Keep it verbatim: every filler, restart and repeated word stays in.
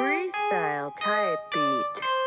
freestyle type beat.